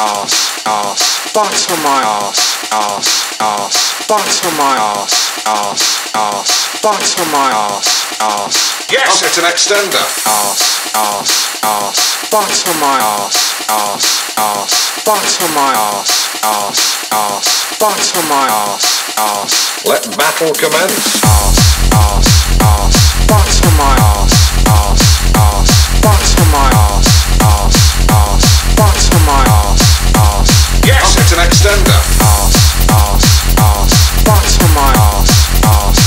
ass, butter my ass, butter my ass, butter my ass. Yes, it's an extender. Ass, butter my ass, butter my ass, butter my ass. Let battle commence. Ass, butter my ass, butter my ass, butter my ass. Yes, it's an extender. Ass, butter my ass,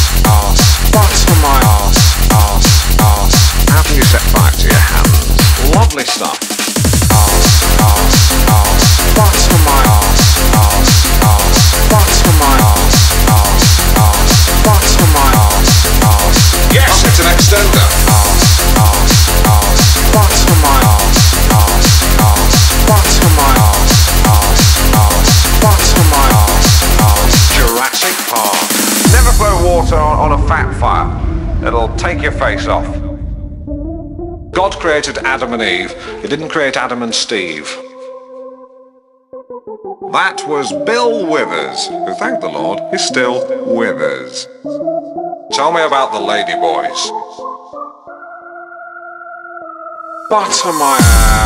butter my ass. How can you set fire to your hands? Lovely stuff. Ass, butter my ass, butter my ass, butter my ass. Yes, it's an extender. Butter my ass, butter my ass, butter my ass. Jurassic Park. Never blow water on a fat fire. It'll take your face off. God created Adam and Eve. He didn't create Adam and Steve. That was Bill Withers, who, thank the Lord, is still with us. Tell me about the Ladyboys. Butter my ass.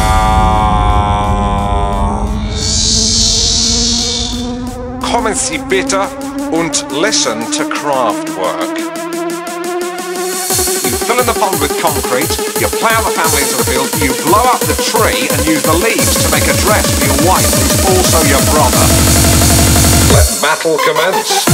Kommen Sie bitte und listen to Kraftwerk. You fill in the pond with concrete, you plough the family into the field, you blow up the tree and use the leaves to make a dress for your wife, who's also your brother. Let battle commence.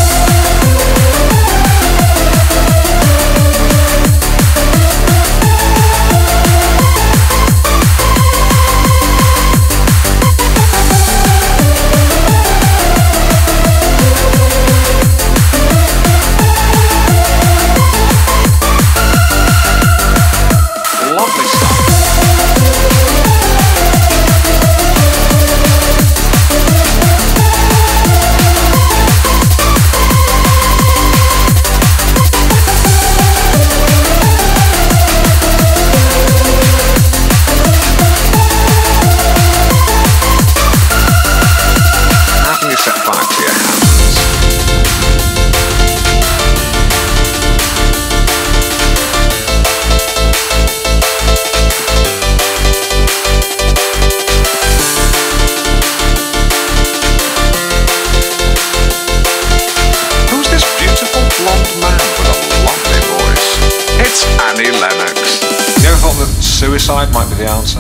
Suicide might be the answer.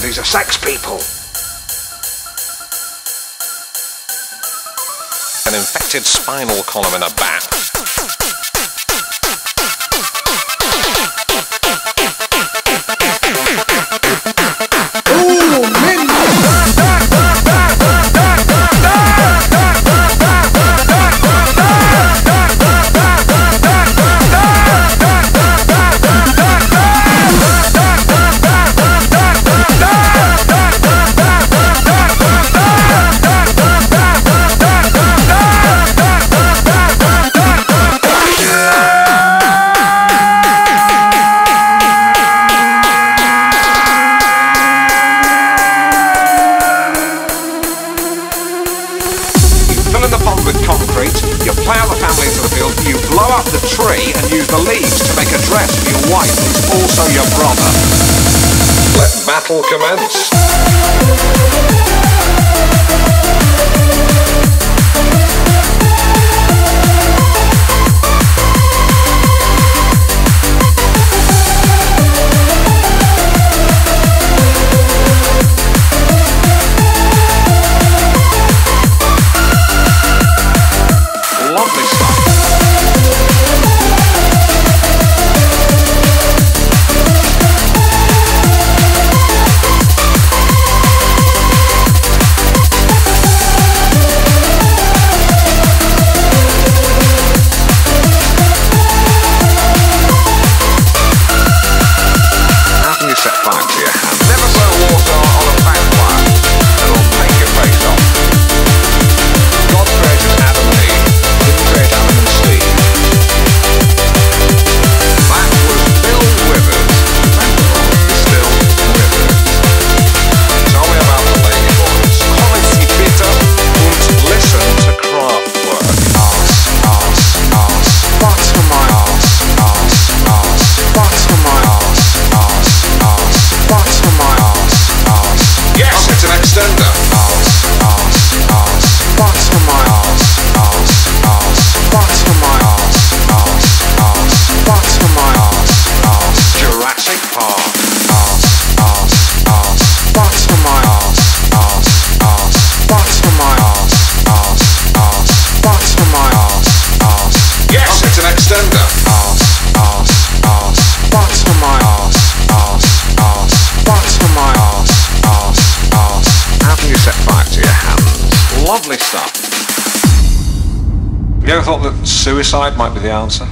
These are sex people. An infected spinal column in a bat. Ooh, men! Battle commence. ever thought that suicide might be the answer?